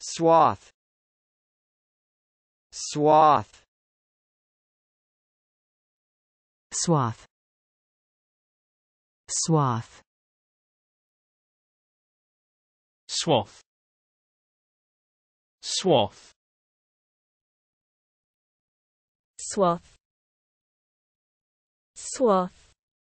Swath, swath, swath, swath, swath, swath, swath, swath.